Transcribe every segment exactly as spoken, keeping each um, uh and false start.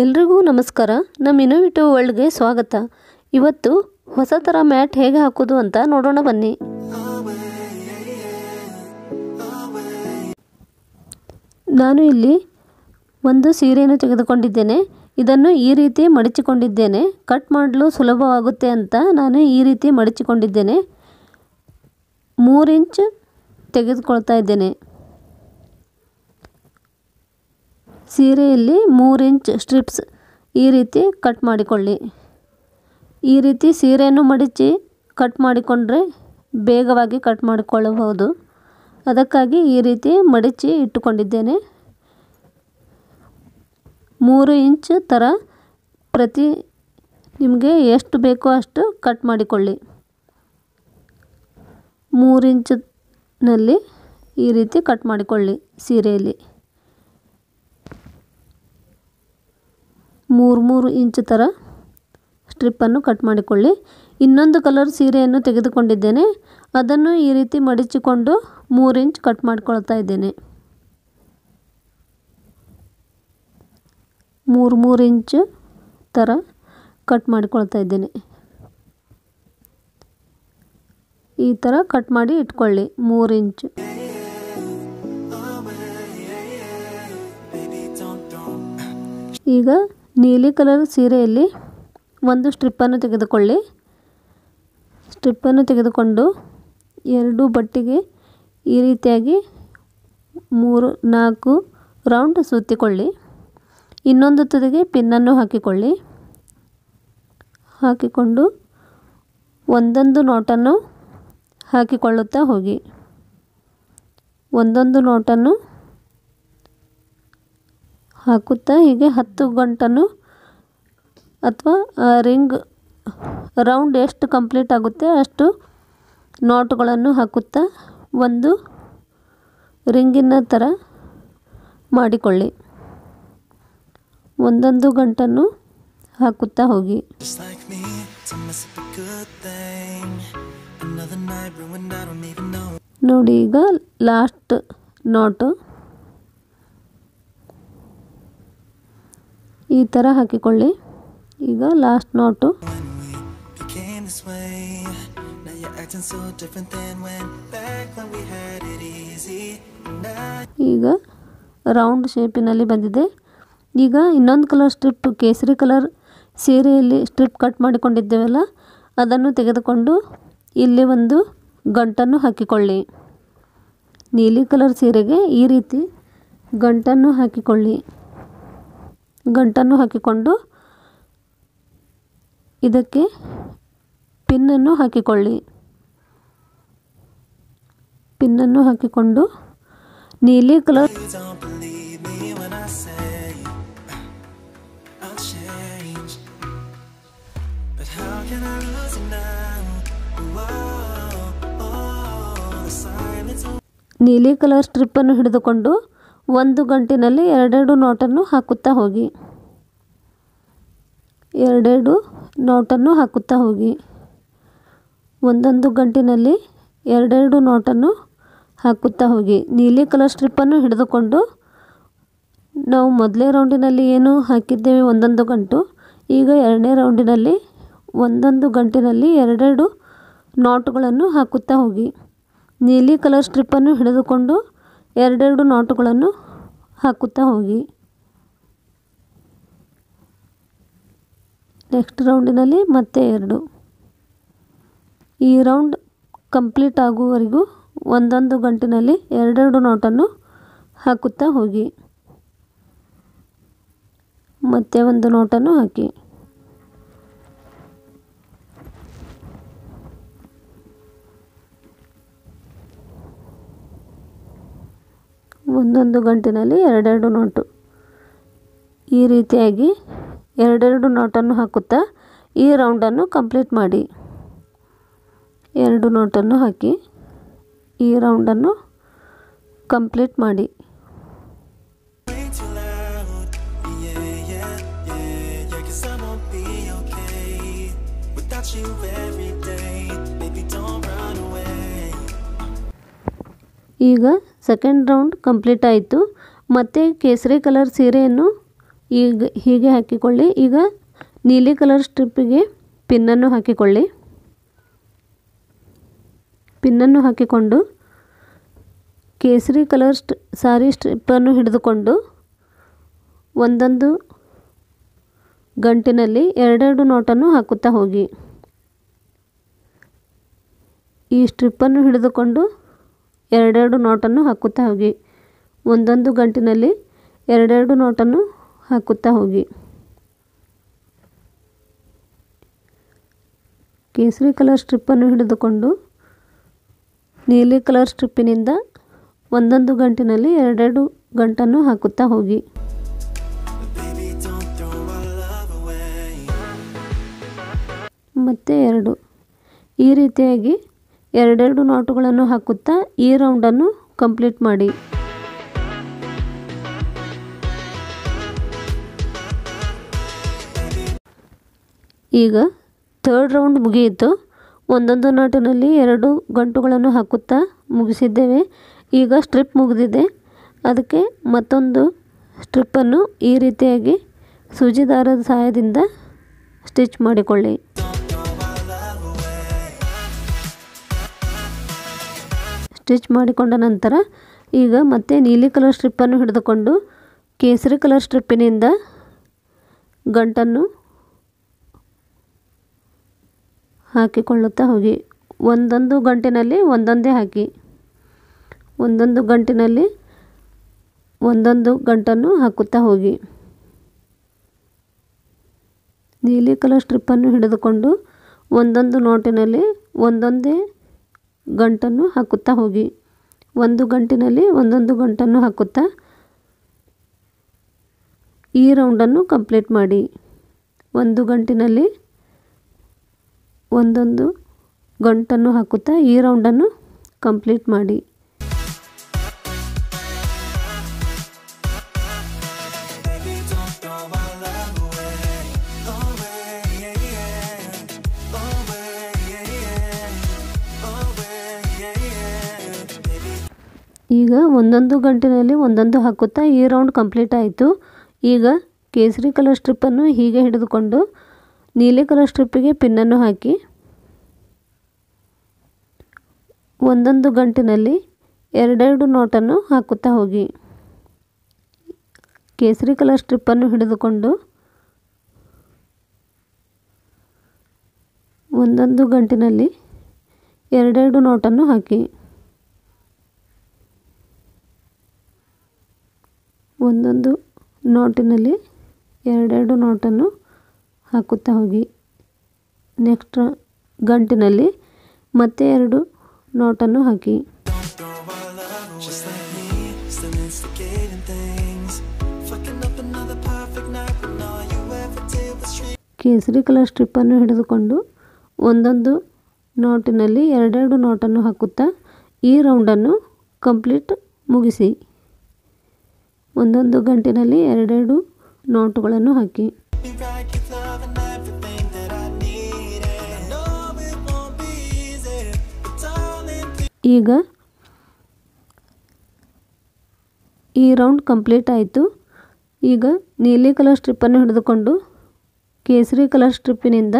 ಎಲ್ರಿಗೂ ನಮಸ್ಕಾರ. ನಮ್ಮ ಇನ್ನೋವೇಟಿವ್ ವರ್ಲ್ಡ್ ಗೆ ಸ್ವಾಗತ. ಇವತ್ತು ಹೊಸ ತರ ಮ್ಯಾಟ್ ಹೇಗೆ ಹಾಕೋದು ಅಂತ ನೋಡೋಣ ಬನ್ನಿ. ನಾನು ಇಲ್ಲಿ ಒಂದು ಸೀರೆಯನ್ನು ತೆಗೆದುಕೊಂಡಿದ್ದೇನೆ. ಇದನ್ನು ಈ ರೀತಿ ಮಡಚಿಕೊಂಡಿದ್ದೇನೆ. ಕಟ್ ಮಾಡಲು ಸುಲಭವಾಗುತ್ತೆ ಅಂತ ನಾನು ಈ ರೀತಿ ಮಡಚಿಕೊಂಡಿದ್ದೇನೆ. ಮೂರು ಇಂಚ್ ತೆಗೆದುಕೊಳ್ಳತಾ ಇದ್ದೇನೆ. ಸೀರೆಯಲ್ಲಿ ಮೂರು ಇಂಚ್ ಸ್ಟ್ರಿಪ್ಸ್ ಈ ರೀತಿ ಕಟ್ ಮಾಡಿಕೊಳ್ಳಿ. ಈ ರೀತಿ ಸೀರೆಯನ್ನು ಮಡಚಿ ಕಟ್ ಮಾಡಿಕೊಂಡ್ರೆ ಬೇಗವಾಗಿ ಕಟ್ ಮಾಡಿಕೊಳ್ಳಬಹುದು. ಅದಕ್ಕಾಗಿ ಈ ರೀತಿ ಮಡಚಿ ಇಟ್ಟುಕೊಂಡಿದ್ದೇನೆ. ಮೂರು ಇಂಚ್ ಥರ ಪ್ರತಿ ನಿಮಗೆ ಎಷ್ಟು ಬೇಕೋ ಅಷ್ಟು ಕಟ್ ಮಾಡಿಕೊಳ್ಳಿ. ಮೂರು ಇಂಚಿನಲ್ಲಿ ಈ ರೀತಿ ಕಟ್ ಮಾಡಿಕೊಳ್ಳಿ ಸೀರೆಯಲ್ಲಿ. ಮೂರು ಮೂರು ಇಂಚ್ ಥರ ಸ್ಟ್ರಿಪ್ಪನ್ನು ಕಟ್ ಮಾಡಿಕೊಳ್ಳಿ. ಇನ್ನೊಂದು ಕಲರ್ ಸೀರೆಯನ್ನು ತೆಗೆದುಕೊಂಡಿದ್ದೇನೆ. ಅದನ್ನು ಈ ರೀತಿ ಮಡಚಿಕೊಂಡು ಮೂರು ಇಂಚ್ ಕಟ್ ಮಾಡ್ಕೊಳ್ತಾ ಇದ್ದೇನೆ. ಮೂರು ಮೂರು ಇಂಚ್ ಥರ ಕಟ್ ಮಾಡಿಕೊಳ್ತಾ ಇದ್ದೇನೆ. ಈ ಥರ ಕಟ್ ಮಾಡಿ ಇಟ್ಕೊಳ್ಳಿ ಮೂರು ಇಂಚ್. ಈಗ ನೀಲಿ ಕಲರ್ ಸೀರೆಯಲ್ಲಿ ಒಂದು ಸ್ಟ್ರಿಪ್ಪನ್ನು ತೆಗೆದುಕೊಳ್ಳಿ. ಸ್ಟ್ರಿಪ್ಪನ್ನು ತೆಗೆದುಕೊಂಡು ಎರಡು ಬಟ್ಟೆಗೆ ಈ ರೀತಿಯಾಗಿ ಮೂರು ನಾಲ್ಕು ರೌಂಡ್ ಸುತ್ತಿಕೊಳ್ಳಿ. ಇನ್ನೊಂದು ತುದಿಗೆ ಪಿನ್ನನ್ನು ಹಾಕಿಕೊಳ್ಳಿ. ಹಾಕಿಕೊಂಡು ಒಂದೊಂದು ನೋಟನ್ನು ಹಾಕಿಕೊಳ್ಳುತ್ತಾ ಹೋಗಿ. ಒಂದೊಂದು ನೋಟನ್ನು ಹಾಕುತ್ತಾ ಹೀಗೆ ಹತ್ತು ಗಂಟನ್ನು ಅಥವಾ ರಿಂಗ್ ರೌಂಡ್ ಎಷ್ಟು ಕಂಪ್ಲೀಟ್ ಆಗುತ್ತೆ ಅಷ್ಟು ನೋಟುಗಳನ್ನು ಹಾಕುತ್ತಾ ಒಂದು ರಿಂಗಿನ ಥರ ಮಾಡಿಕೊಳ್ಳಿ. ಒಂದೊಂದು ಗಂಟನ್ನು ಹಾಕುತ್ತಾ ಹೋಗಿ. ನೋಡಿ, ಈಗ ಲಾಸ್ಟ್ ನೋಟು ಈ ಥರ ಹಾಕಿಕೊಳ್ಳಿ. ಈಗ ಲಾಸ್ಟ್ ನೋಟು ಈಗ ರೌಂಡ್ ಶೇಪಿನಲ್ಲಿ ಬಂದಿದೆ. ಈಗ ಇನ್ನೊಂದು ಕಲರ್ ಸ್ಟ್ರಿಪ್ ಕೇಸರಿ ಕಲರ್ ಸೀರೆಯಲ್ಲಿ ಸ್ಟ್ರಿಪ್ ಕಟ್ ಮಾಡಿಕೊಂಡಿದ್ದೇವಲ್ಲ, ಅದನ್ನು ತೆಗೆದುಕೊಂಡು ಇಲ್ಲಿ ಒಂದು ಗಂಟನ್ನು ಹಾಕಿಕೊಳ್ಳಿ. ನೀಲಿ ಕಲರ್ ಸೀರೆಗೆ ಈ ರೀತಿ ಗಂಟನ್ನು ಹಾಕಿಕೊಳ್ಳಿ. ಗಂಟನ್ನು ಹಾಕಿಕೊಂಡು ಇದಕ್ಕೆ ಪಿನ್ನನ್ನು ಹಾಕಿಕೊಳ್ಳಿ. ಪಿನ್ನನ್ನು ಹಾಕಿಕೊಂಡು ನೀಲಿ ಕಲರ್ ನೀಲಿ ಕಲರ್ ಸ್ಟ್ರಿಪ್ಪನ್ನು ಹಿಡಿದುಕೊಂಡು ಒಂದು ಗಂಟಿನಲ್ಲಿ ಎರಡೆರಡು ನೋಟನ್ನು ಹಾಕುತ್ತಾ ಹೋಗಿ. ಎರಡೆರಡು ನೋಟನ್ನು ಹಾಕುತ್ತಾ ಹೋಗಿ. ಒಂದೊಂದು ಗಂಟಿನಲ್ಲಿ ಎರಡೆರಡು ನೋಟನ್ನು ಹಾಕುತ್ತಾ ಹೋಗಿ. ನೀಲಿ ಕಲರ್ ಸ್ಟ್ರಿಪ್ಪನ್ನು ಹಿಡಿದುಕೊಂಡು ನಾವು ಮೊದಲೇ ರೌಂಡಿನಲ್ಲಿ ಏನು ಹಾಕಿದ್ದೇವೆ ಒಂದೊಂದು ಗಂಟು, ಈಗ ಎರಡನೇ ರೌಂಡಿನಲ್ಲಿ ಒಂದೊಂದು ಗಂಟಿನಲ್ಲಿ ಎರಡೆರಡು ನೋಟುಗಳನ್ನು ಹಾಕುತ್ತಾ ಹೋಗಿ. ನೀಲಿ ಕಲರ್ ಸ್ಟ್ರಿಪ್ಪನ್ನು ಹಿಡಿದುಕೊಂಡು ಎರಡೆರಡು ನೋಟುಗಳನ್ನು ಹಾಕುತ್ತಾ ಹೋಗಿ. ನೆಕ್ಸ್ಟ್ ರೌಂಡಿನಲ್ಲಿ ಮತ್ತೆ ಎರಡು. ಈ ರೌಂಡ್ ಕಂಪ್ಲೀಟ್ ಆಗುವವರೆಗೂ ಒಂದೊಂದು ಗಂಟಿನಲ್ಲಿ ಎರಡೆರಡು ನೋಟನ್ನು ಹಾಕುತ್ತಾ ಹೋಗಿ. ಮತ್ತೆ ಒಂದು ನೋಟನ್ನು ಹಾಕಿ. ಒಂದೊಂದು ಗಂಟಿನಲ್ಲಿ ಎರಡೆರಡು ನೋಟು ಈ ರೀತಿಯಾಗಿ ಎರಡೆರಡು ನೋಟನ್ನು ಹಾಕುತ್ತಾ ಈ ರೌಂಡನ್ನು ಕಂಪ್ಲೀಟ್ ಮಾಡಿ. ಎರಡು ನೋಟನ್ನು ಹಾಕಿ ಈ ರೌಂಡನ್ನು ಕಂಪ್ಲೀಟ್ ಮಾಡಿ. ಈಗ ಸೆಕೆಂಡ್ ರೌಂಡ್ ಕಂಪ್ಲೀಟ್ ಆಯಿತು. ಮತ್ತೆ ಕೇಸರಿ ಕಲರ್ ಸೀರೆಯನ್ನು ಈಗ ಹೀಗೆ ಹಾಕಿಕೊಳ್ಳಿ। ಈಗ ನೀಲಿ ಕಲರ್ ಸ್ಟ್ರಿಪ್ಪಿಗೆ ಪಿನ್ ಅನ್ನು ಹಾಕಿಕೊಳ್ಳಿ। ಪಿನ್ ಅನ್ನು ಹಾಕಿಕೊಂಡು ಕೇಸರಿ ಕಲರ್ ಸಾರಿ ಸ್ಟ್ರಿಪ್ ಅನ್ನು ಹಿಡಿದುಕೊಂಡು ಒಂದೊಂದು ಗಂಟಿನಲ್ಲಿ ಎರಡೆರಡು ನೋಟನ್ನು ಹಾಕುತ್ತಾ ಹೋಗಿ। ಈ ಸ್ಟ್ರಿಪ್ ಅನ್ನು ಹಿಡಿದುಕೊಂಡು ಎರಡೆರಡು ನೋಟನ್ನು ಹಾಕುತ್ತಾ ಹೋಗಿ। ಒಂದೊಂದು ಗಂಟಿನಲ್ಲಿ ಎರಡೆರಡು ನೋಟನ್ನು ಹಾಕುತ್ತಾ ಹೋಗಿ। ಕೇಸರಿ ಕಲರ್ ಸ್ಟ್ರಿಪ್ ಅನ್ನು ಹಿಡಿದುಕೊಂಡು ನೀಲಿ ಕಲರ್ ಸ್ಟ್ರಿಪ್ಪಿನಿಂದ ಒಂದೊಂದು ಗಂಟಿನಲ್ಲಿ ಎರಡೆರಡು ಗಂಟನ್ನು ಹಾಕುತ್ತಾ ಹೋಗಿ। ಮತ್ತೆ ಎರಡು ಈ ರೀತಿಯಾಗಿ ಎರಡೆರಡು ನೋಟುಗಳನ್ನು ಹಾಕುತ್ತಾ ಈ ರೌಂಡನ್ನು ಕಂಪ್ಲೀಟ್ ಮಾಡಿ। ಈಗ ಥರ್ಡ್ ರೌಂಡ್ ಮುಗಿಯಿತು। ಒಂದೊಂದು ನೋಟಿನಲ್ಲಿ ಎರಡು ಗಂಟುಗಳನ್ನು ಹಾಕುತ್ತಾ ಮುಗಿಸಿದ್ದೇವೆ। ಈಗ ಸ್ಟ್ರಿಪ್ ಮುಗಿದಿದೆ, ಅದಕ್ಕೆ ಮತ್ತೊಂದು ಸ್ಟ್ರಿಪ್ಪನ್ನು ಈ ರೀತಿಯಾಗಿ ಸೂಜಿ ದಾರದ ಸಹಾಯದಿಂದ ಸ್ಟಿಚ್ ಮಾಡಿಕೊಳ್ಳಿ। ಸ್ಟಿಚ್ ಮಾಡಿಕೊಂಡ ನಂತರ ಈಗ ಮತ್ತೆ ನೀಲಿ ಕಲರ್ ಸ್ಟ್ರಿಪ್ಪನ್ನು ಹಿಡಿದುಕೊಂಡು ಕೇಸರಿ ಕಲರ್ ಸ್ಟ್ರಿಪ್ಪಿನಿಂದ ಗಂಟನ್ನು ಹಾಕಿಕೊಳ್ಳುತ್ತಾ ಹೋಗಿ। ಒಂದೊಂದು ಗಂಟಿನಲ್ಲಿ ಒಂದೊಂದೇ ಹಾಕಿ, ಒಂದೊಂದು ಗಂಟಿನಲ್ಲಿ ಒಂದೊಂದು ಗಂಟನ್ನು ಹಾಕುತ್ತಾ ಹೋಗಿ। ನೀಲಿ ಕಲರ್ ಸ್ಟ್ರಿಪ್ಪನ್ನು ಹಿಡಿದುಕೊಂಡು ಒಂದೊಂದು ನೋಟಿನಲ್ಲಿ ಒಂದೊಂದೇ ಗಂಟನ್ನು ಹಾಕುತ್ತಾ ಹೋಗಿ। ಒಂದು ಗಂಟಿನಲ್ಲಿ ಒಂದೊಂದು ಗಂಟನ್ನು ಹಾಕುತ್ತಾ ಈ ರೌಂಡನ್ನು ಕಂಪ್ಲೀಟ್ ಮಾಡಿ। ಒಂದು ಗಂಟಿನಲ್ಲಿ ಒಂದೊಂದು ಗಂಟನ್ನು ಹಾಕುತ್ತಾ ಈ ರೌಂಡನ್ನು ಕಂಪ್ಲೀಟ್ ಮಾಡಿ। ಈಗ ಒಂದೊಂದು ಗಂಟಿನಲ್ಲಿ ಒಂದೊಂದು ಹಾಕುತ್ತಾ ಈ ರೌಂಡ್ ಕಂಪ್ಲೀಟ್ ಆಯಿತು। ಈಗ ಕೇಸರಿ ಕಲರ್ ಸ್ಟ್ರಿಪ್ಪನ್ನು ಹೀಗೆ ಹಿಡಿದುಕೊಂಡು ನೀಲಿ ಕಲರ್ ಸ್ಟ್ರಿಪ್ಪಿಗೆ ಪಿನ್ನನ್ನು ಹಾಕಿ ಒಂದೊಂದು ಗಂಟಿನಲ್ಲಿ ಎರಡೆರಡು ನೋಟನ್ನು ಹಾಕುತ್ತಾ ಹೋಗಿ। ಕೇಸರಿ ಕಲರ್ ಸ್ಟ್ರಿಪ್ಪನ್ನು ಹಿಡಿದುಕೊಂಡು ಒಂದೊಂದು ಗಂಟಿನಲ್ಲಿ ಎರಡೆರಡು ನೋಟನ್ನು ಹಾಕಿ। ಒಂದೊಂದು ನೋಟಿನಲ್ಲಿ ಎರಡೆರಡು ನೋಟನ್ನು ಹಾಕುತ್ತಾ ಹೋಗಿ। ನೆಕ್ಸ್ಟ್ ಗಂಟಿನಲ್ಲಿ ಮತ್ತೆ ಎರಡು ನೋಟನ್ನು ಹಾಕಿ। ಕೇಸರಿ ಕಲರ್ ಸ್ಟ್ರಿಪ್ಪನ್ನು ಹಿಡಿದುಕೊಂಡು ಒಂದೊಂದು ನೋಟಿನಲ್ಲಿ ಎರಡೆರಡು ನೋಟನ್ನು ಹಾಕುತ್ತಾ ಈ ರೌಂಡನ್ನು ಕಂಪ್ಲೀಟ್ ಮುಗಿಸಿ। ಒಂದೊಂದು ಗಂಟಿನಲ್ಲಿ ಎರಡೆರಡು ನೋಟುಗಳನ್ನು ಹಾಕಿ। ಈಗ ಈ ರೌಂಡ್ ಕಂಪ್ಲೀಟ್ ಆಯಿತು। ಈಗ ನೀಲಿ ಕಲರ್ ಸ್ಟ್ರಿಪ್ಪನ್ನು ಹಿಡಿದುಕೊಂಡು ಕೇಸರಿ ಕಲರ್ ಸ್ಟ್ರಿಪ್ಪಿನಿಂದ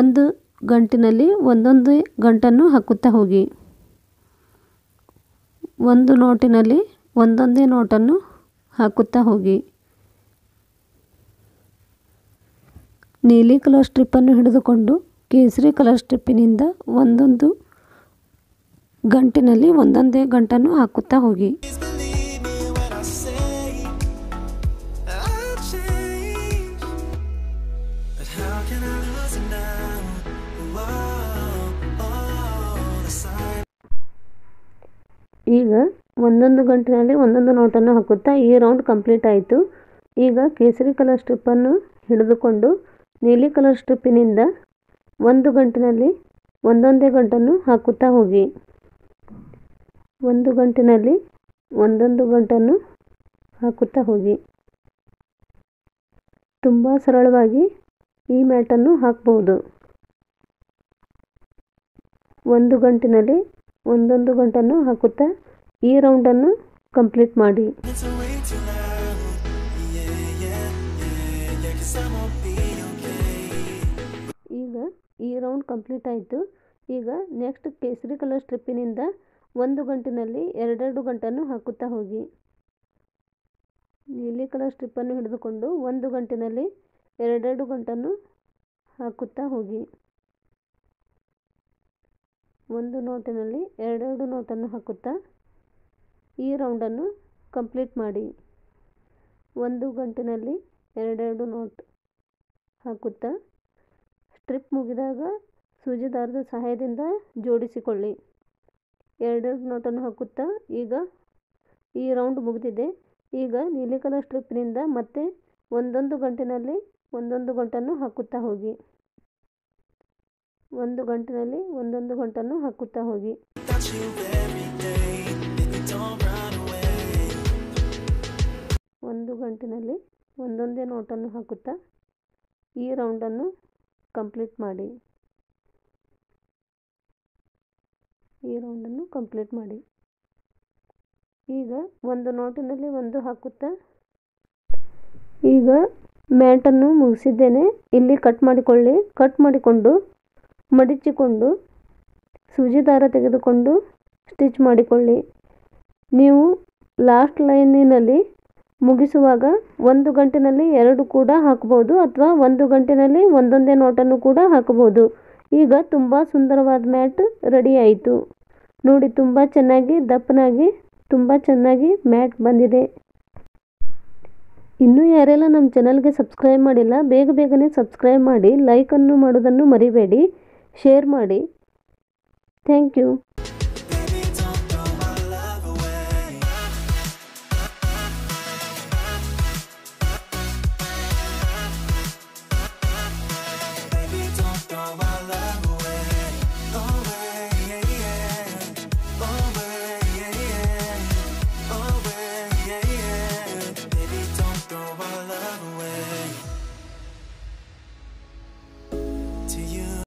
ಒಂದು ಗಂಟಿನಲ್ಲಿ ಒಂದೊಂದು ಗಂಟನ್ನು ಹಾಕುತ್ತಾ ಹೋಗಿ। ಒಂದು ನೋಟಿನಲ್ಲಿ ಒಂದೊಂದೇ ನೋಟನ್ನು ಹಾಕುತ್ತಾ ಹೋಗಿ। ನೀಲಿ ಕಲರ್ ಸ್ಟ್ರಿಪ್ಪನ್ನು ಹಿಡಿದುಕೊಂಡು ಕೇಸರಿ ಕಲರ್ ಸ್ಟ್ರಿಪ್ಪಿನಿಂದ ಒಂದೊಂದು ಗಂಟಿನಲ್ಲಿ ಒಂದೊಂದೇ ಗಂಟನ್ನು ಹಾಕುತ್ತಾ ಹೋಗಿ। ಈಗ ಒಂದೊಂದು ಗಂಟಿನಲ್ಲಿ ಒಂದೊಂದು ನೋಟನ್ನು ಹಾಕುತ್ತಾ ಈ ರೌಂಡ್ ಕಂಪ್ಲೀಟ್ ಆಯಿತು। ಈಗ ಕೇಸರಿ ಕಲರ್ ಸ್ಟ್ರಿಪ್ಪನ್ನು ಹಿಡಿದುಕೊಂಡು ನೀಲಿ ಕಲರ್ ಸ್ಟ್ರಿಪ್ಪಿನಿಂದ ಒಂದು ಗಂಟಿನಲ್ಲಿ ಒಂದೊಂದೇ ಗಂಟನ್ನು ಹಾಕುತ್ತಾ ಹೋಗಿ। ಒಂದು ಗಂಟಿನಲ್ಲಿ ಒಂದೊಂದು ಗಂಟನ್ನು ಹಾಕುತ್ತಾ ಹೋಗಿ। ತುಂಬ ಸರಳವಾಗಿ ಈ ಮ್ಯಾಟನ್ನು ಹಾಕಬಹುದು। ಒಂದು ಗಂಟಿನಲ್ಲಿ ಒಂದೊಂದು ಗಂಟನ್ನು ಹಾಕುತ್ತಾ ಈ ರೌಂಡನ್ನು ಕಂಪ್ಲೀಟ್ ಮಾಡಿ। ಈ ರೌಂಡ್ ಕಂಪ್ಲೀಟ್ ಆಯಿತು। ಈಗ ನೆಕ್ಸ್ಟ್ ಕೇಸರಿ ಕಲರ್ ಸ್ಟ್ರಿಪ್ಪಿನಿಂದ ಒಂದು ಗಂಟಿನಲ್ಲಿ ಎರಡೆರಡು ಗಂಟನ್ನು ಹಾಕುತ್ತಾ ಹೋಗಿ, ನೀಲಿ ಕಲರ್ ಸ್ಟ್ರಿಪ್ಪನ್ನು ಹಿಡಿದುಕೊಂಡು ಒಂದು ಗಂಟಿನಲ್ಲಿ ಎರಡೆರಡು ಗಂಟನ್ನು ಹಾಕುತ್ತಾ ಹೋಗಿ। ಒಂದು ನೋಟಿನಲ್ಲಿ ಎರಡೆರಡು ನೋಟನ್ನು ಹಾಕುತ್ತಾ ಈ ರೌಂಡನ್ನು ಕಂಪ್ಲೀಟ್ ಮಾಡಿ। ಒಂದು ಗಂಟಿನಲ್ಲಿ ಎರಡೆರಡು ನೋಟ್ ಹಾಕುತ್ತಾ ಸ್ಟ್ರಿಪ್ ಮುಗಿದಾಗ ಸೂಜಿ ದಾರದ ಸಹಾಯದಿಂದ ಜೋಡಿಸಿಕೊಳ್ಳಿ। ಎರಡೆರಡು ನೋಟನ್ನು ಹಾಕುತ್ತಾ ಈಗ ಈ ರೌಂಡ್ ಮುಗಿದಿದೆ। ಈಗ ನೀಲಿ ಕಲರ್ ಸ್ಟ್ರಿಪ್ನಿಂದ ಮತ್ತೆ ಒಂದೊಂದು ಗಂಟಿನಲ್ಲಿ ಒಂದೊಂದು ಗಂಟನ್ನು ಹಾಕುತ್ತಾ ಹೋಗಿ, ಒಂದು ಗಂಟಿನಲ್ಲಿ ಒಂದೊಂದು ಗಂಟನ್ನು ಹಾಕುತ್ತಾ ಹೋಗಿ। ಒಂದು ಗಂಟಿನಲ್ಲಿ ಒಂದೊಂದೇ ನೋಟನ್ನು ಹಾಕುತ್ತಾ ಈ ರೌಂಡನ್ನು ಕಂಪ್ಲೀಟ್ ಮಾಡಿ, ಈ ರೌಂಡನ್ನು ಕಂಪ್ಲೀಟ್ ಮಾಡಿ। ಈಗ ಒಂದು ನೋಟಿನಲ್ಲಿ ಒಂದು ಹಾಕುತ್ತಾ ಈಗ ಮ್ಯಾಟನ್ನು ಮುಗಿಸಿದ್ದೇನೆ। ಇಲ್ಲಿ ಕಟ್ ಮಾಡಿಕೊಳ್ಳಿ, ಕಟ್ ಮಾಡಿಕೊಂಡು ಮಡಚಿಕೊಂಡು ಸೂಜಿ ದಾರ ತೆಗೆದುಕೊಂಡು ಸ್ಟಿಚ್ ಮಾಡಿಕೊಳ್ಳಿ। ನೀವು ಲಾಸ್ಟ್ ಲೈನಿನಲ್ಲಿ ಮುಗಿಸುವಾಗ ಒಂದು ಗಂಟಿನಲ್ಲಿ ಎರಡು ಕೂಡ ಹಾಕಬಹುದು ಅಥವಾ ಒಂದು ಗಂಟಿನಲ್ಲಿ ಒಂದೊಂದೇ ನೋಟನ್ನು ಕೂಡ ಹಾಕಬಹುದು। ಈಗ ತುಂಬ ಸುಂದರವಾದ ಮ್ಯಾಟ್ ರೆಡಿ ಆಯಿತು ನೋಡಿ, ತುಂಬ ಚೆನ್ನಾಗಿ ದಪ್ಪನಾಗಿ ತುಂಬ ಚೆನ್ನಾಗಿ ಮ್ಯಾಟ್ ಬಂದಿದೆ। ಇನ್ನೂ ಯಾರೆಲ್ಲ ನಮ್ಮ ಚಾನಲ್ಗೆ ಸಬ್ಸ್ಕ್ರೈಬ್ ಮಾಡಿಲ್ಲ ಬೇಗ ಬೇಗನೆ ಸಬ್ಸ್ಕ್ರೈಬ್ ಮಾಡಿ, ಲೈಕನ್ನು ಮಾಡೋದನ್ನು ಮರಿಬೇಡಿ, ಶೇರ್ ಮಾಡಿ, ಥ್ಯಾಂಕ್ ಯು।